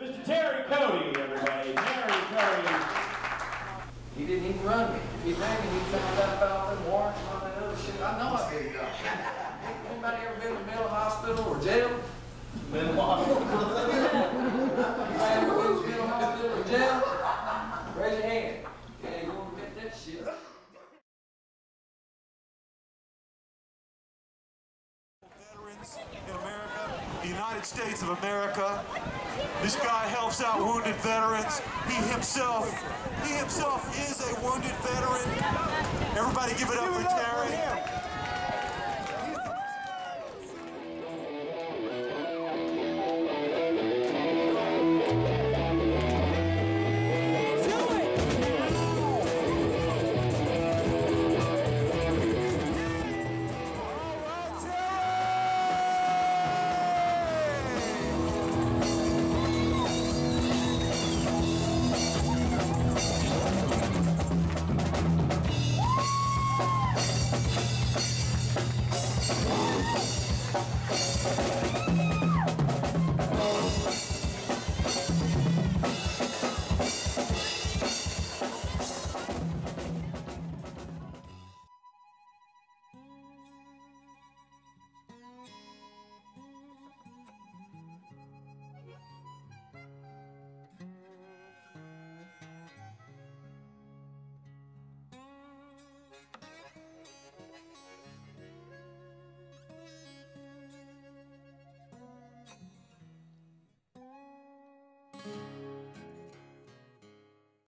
Mr. Terry Cody, everybody. Terry Cody. He didn't even run me. If he ran me, he'd found out about all them warrants and all that other shit. I know I didn't know. Anybody ever been to the mental hospital or jail? Mental hospital. Anybody ever been to the mental hospital or jail? Raise your hand. You ain't gonna forget that shit. Veterans in America, the United States of America. This guy helps out wounded veterans. He himself is a wounded veteran. Everybody give it up for Terry.